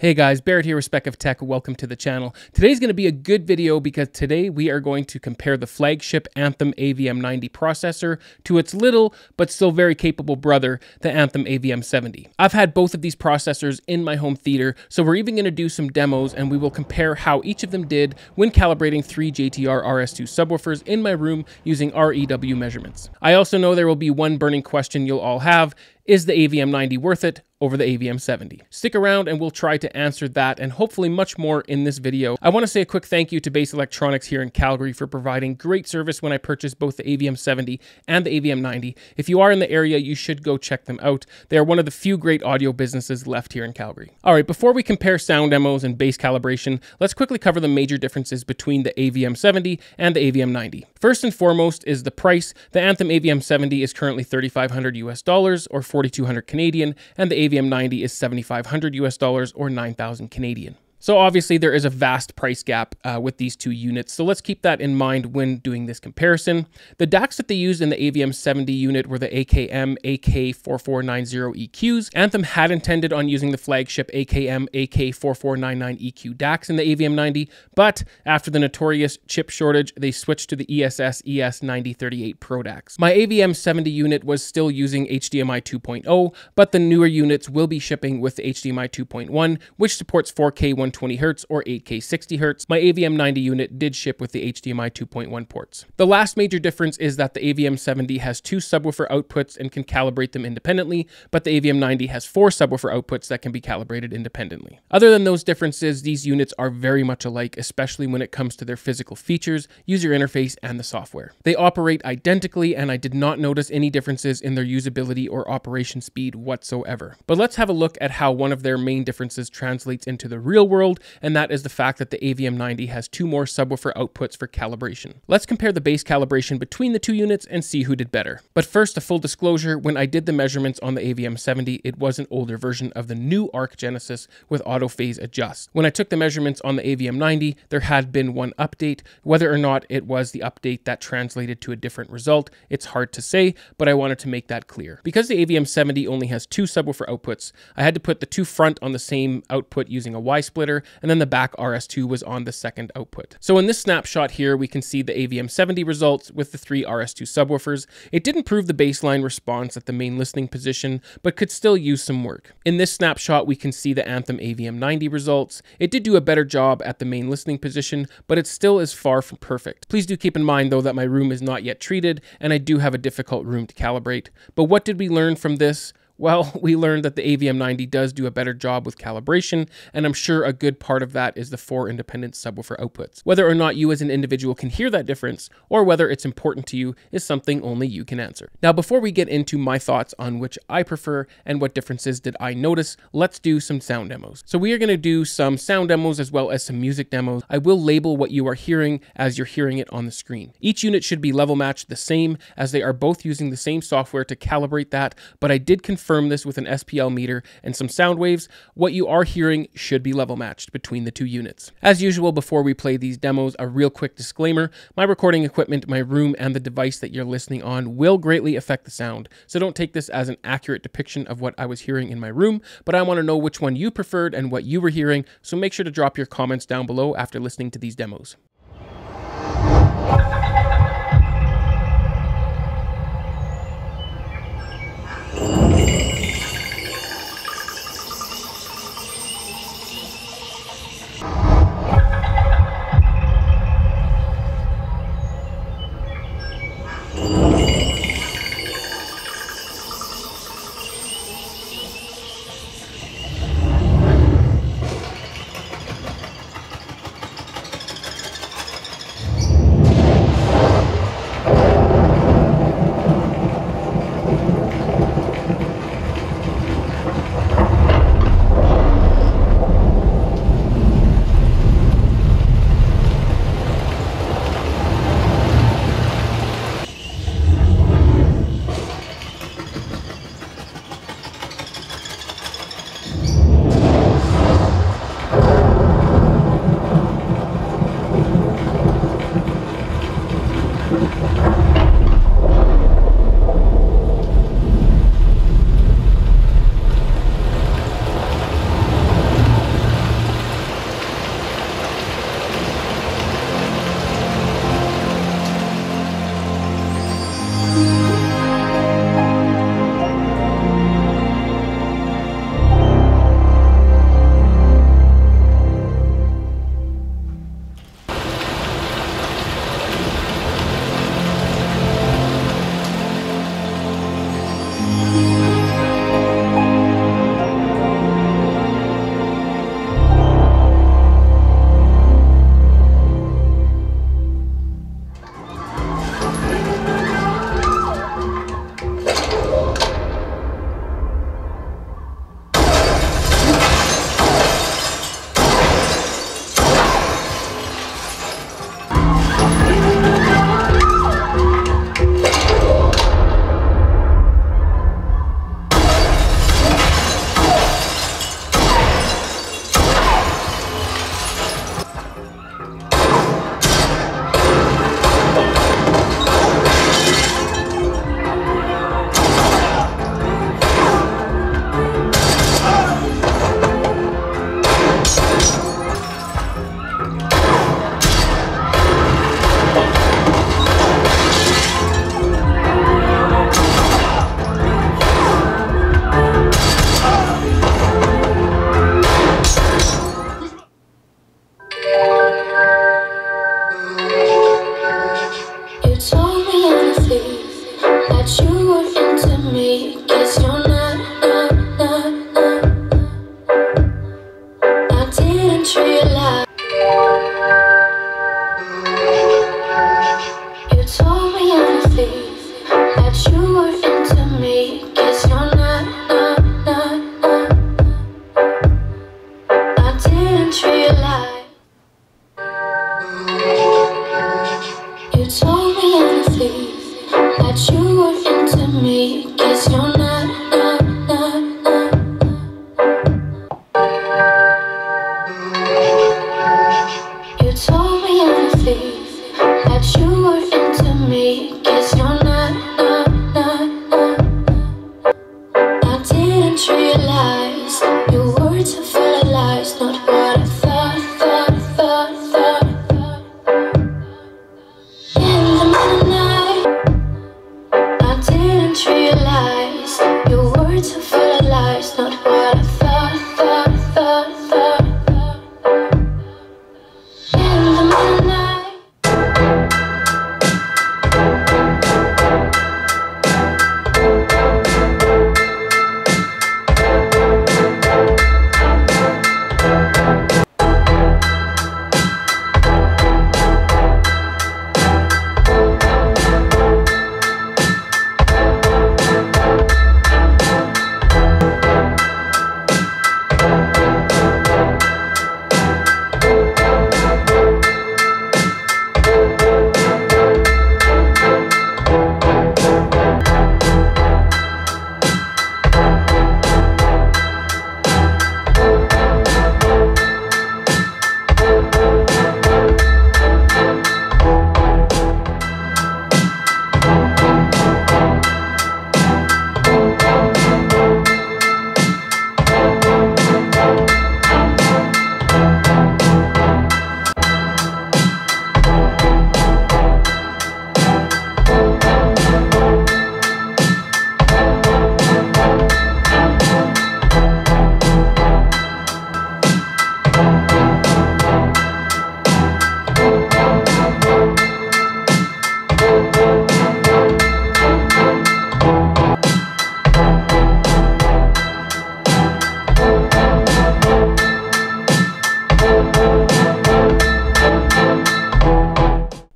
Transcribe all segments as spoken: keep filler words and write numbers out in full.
Hey guys, Barrett here with Spec of Tech. Welcome to the channel. Today's going to be a good video because today we are going to compare the flagship Anthem A V M ninety processor to its little but still very capable brother, the Anthem A V M seventy. I've had both of these processors in my home theater, so we're even going to do some demos and we will compare how each of them did when calibrating three J T R R S two subwoofers in my room using R E W measurements. I also know there will be one burning question you'll all have. Is the A V M ninety worth it over the A V M seventy? Stick around and we'll try to answer that and hopefully much more in this video. I want to say a quick thank you to Base Electronics here in Calgary for providing great service when I purchased both the A V M seventy and the A V M ninety. If you are in the area, you should go check them out. They are one of the few great audio businesses left here in Calgary. All right, before we compare sound demos and bass calibration, let's quickly cover the major differences between the A V M seventy and the A V M ninety. First and foremost is the price. The Anthem A V M seventy is currently thirty-five hundred U S dollars or forty-two hundred Canadian, and the A V M ninety is seventy-five hundred U S dollars or nine thousand Canadian. So obviously there is a vast price gap uh, with these two units, so let's keep that in mind when doing this comparison. The D A Cs that they used in the A V M seventy unit were the A K M A K four four nine zero E Qs. Anthem had intended on using the flagship A K M A K four four nine nine E Q D A Cs in the A V M ninety, but after the notorious chip shortage, they switched to the E S S E S ninety thirty-eight Pro D A Cs. My A V M seventy unit was still using H D M I two point oh, but the newer units will be shipping with H D M I two point one, which supports four K one twenty hertz or eight K sixty hertz. My A V M ninety unit did ship with the H D M I two point one ports. The last major difference is that the A V M seventy has two subwoofer outputs and can calibrate them independently, but the A V M ninety has four subwoofer outputs that can be calibrated independently. Other than those differences, these units are very much alike, especially when it comes to their physical features, user interface, and the software. They operate identically, and I did not notice any differences in their usability or operation speed whatsoever. But let's have a look at how one of their main differences translates into the real world. world, and that is the fact that the A V M ninety has two more subwoofer outputs for calibration. Let's compare the bass calibration between the two units and see who did better. But first, a full disclosure, when I did the measurements on the A V M seventy, it was an older version of the new Arc Genesis with auto phase adjust. When I took the measurements on the A V M ninety, there had been one update. Whether or not it was the update that translated to a different result, it's hard to say, but I wanted to make that clear. Because the A V M seventy only has two subwoofer outputs, I had to put the two front on the same output using a Y-split, and then the back R S two was on the second output. So in this snapshot here, we can see the A V M seventy results with the three R S two subwoofers. It didn't prove the baseline response at the main listening position, but could still use some work. In this snapshot, we can see the Anthem A V M ninety results. It did do a better job at the main listening position, but it still is far from perfect. Please do keep in mind though that my room is not yet treated and I do have a difficult room to calibrate. But what did we learn from this? Well, we learned that the A V M ninety does do a better job with calibration, and I'm sure a good part of that is the four independent subwoofer outputs. Whether or not you as an individual can hear that difference, or whether it's important to you, is something only you can answer. Now, before we get into my thoughts on which I prefer and what differences did I notice, let's do some sound demos. So we are going to do some sound demos as well as some music demos. I will label what you are hearing as you're hearing it on the screen. Each unit should be level matched the same, as they are both using the same software to calibrate that, but I did confirm this with an S P L meter and some sound waves. What you are hearing should be level matched between the two units. As usual, before we play these demos, a real quick disclaimer: my recording equipment, my room, and the device that you're listening on will greatly affect the sound, so don't take this as an accurate depiction of what I was hearing in my room, but I want to know which one you preferred and what you were hearing, so make sure to drop your comments down below after listening to these demos.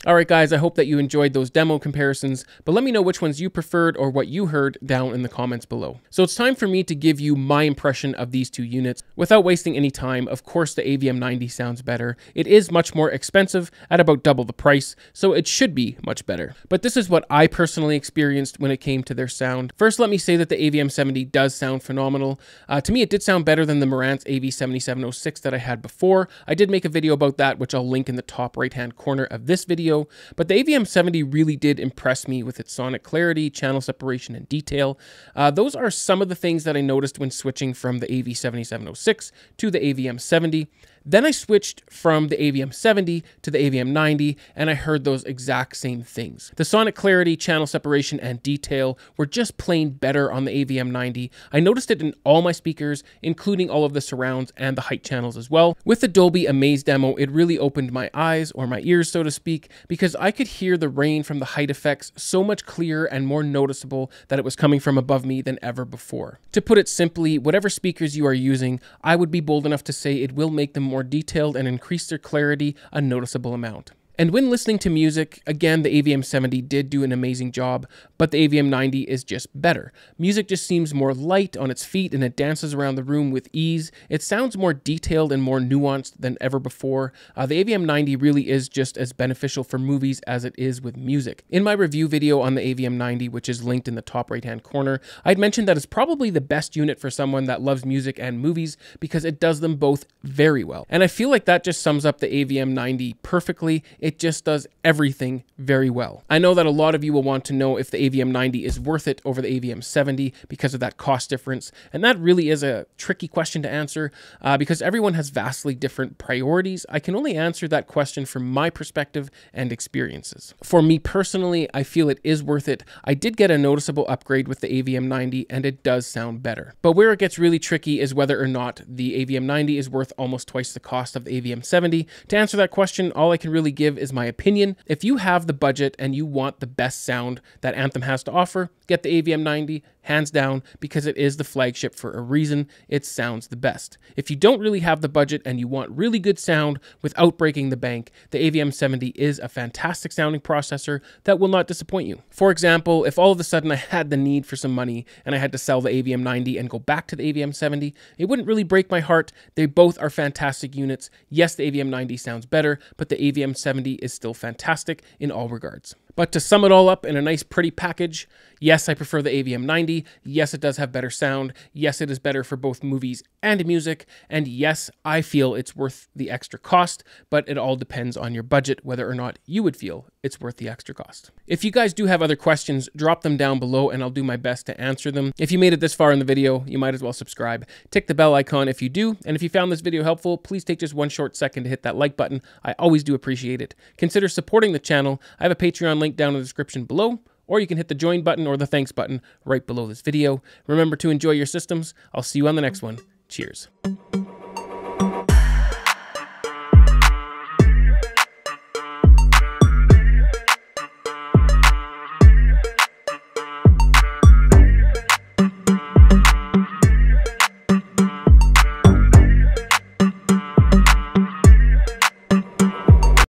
Alright guys, I hope that you enjoyed those demo comparisons, but let me know which ones you preferred or what you heard down in the comments below. So it's time for me to give you my impression of these two units. Without wasting any time, of course the A V M ninety sounds better. It is much more expensive, at about double the price, so it should be much better. But this is what I personally experienced when it came to their sound. First, let me say that the A V M seventy does sound phenomenal. Uh, to me, it did sound better than the Marantz A V seventy-seven oh six that I had before. I did make a video about that, which I'll link in the top right-hand corner of this video. But the A V M seventy really did impress me with its sonic clarity, channel separation, and detail. Uh, those are some of the things that I noticed when switching from the A V seventy-seven oh six to the A V M seventy. Then I switched from the A V M seventy to the A V M ninety, and I heard those exact same things. The sonic clarity, channel separation, and detail were just plain better on the A V M ninety. I noticed it in all my speakers, including all of the surrounds and the height channels as well. With the Dolby Atmos demo, it really opened my eyes, or my ears, so to speak, because I could hear the rain from the height effects so much clearer and more noticeable that it was coming from above me than ever before. To put it simply, whatever speakers you are using, I would be bold enough to say it will make them more more detailed and increase their clarity a noticeable amount. And when listening to music, again, the A V M seventy did do an amazing job, but the A V M ninety is just better. Music just seems more light on its feet and it dances around the room with ease. It sounds more detailed and more nuanced than ever before. Uh, the A V M ninety really is just as beneficial for movies as it is with music. In my review video on the A V M ninety, which is linked in the top right-hand corner, I'd mentioned that it's probably the best unit for someone that loves music and movies because it does them both very well. And I feel like that just sums up the A V M ninety perfectly. It just does everything very well. I know that a lot of you will want to know if the A V M ninety is worth it over the A V M seventy because of that cost difference. And that really is a tricky question to answer uh, because everyone has vastly different priorities. I can only answer that question from my perspective and experiences. For me personally, I feel it is worth it. I did get a noticeable upgrade with the A V M ninety and it does sound better. But where it gets really tricky is whether or not the A V M ninety is worth almost twice the cost of the A V M seventy. To answer that question, all I can really give is my opinion. If you have the budget and you want the best sound that Anthem has to offer, get the A V M ninety, hands down, because it is the flagship for a reason. It sounds the best. If you don't really have the budget and you want really good sound without breaking the bank, the A V M seventy is a fantastic sounding processor that will not disappoint you. For example, if all of a sudden I had the need for some money and I had to sell the A V M ninety and go back to the A V M seventy, it wouldn't really break my heart. They both are fantastic units. Yes, the A V M ninety sounds better, but the A V M seventy is still fantastic in all regards. But to sum it all up in a nice pretty package, yes, I prefer the A V M ninety. Yes, it does have better sound. Yes, it is better for both movies and music. And yes, I feel it's worth the extra cost, but it all depends on your budget, whether or not you would feel it's worth the extra cost. If you guys do have other questions, drop them down below and I'll do my best to answer them. If you made it this far in the video, you might as well subscribe. Tick the bell icon if you do. And if you found this video helpful, please take just one short second to hit that like button. I always do appreciate it. Consider supporting the channel. I have a Patreon link down in the description below, or you can hit the join button or the thanks button right below this video. Remember to enjoy your systems. I'll see you on the next one. Cheers.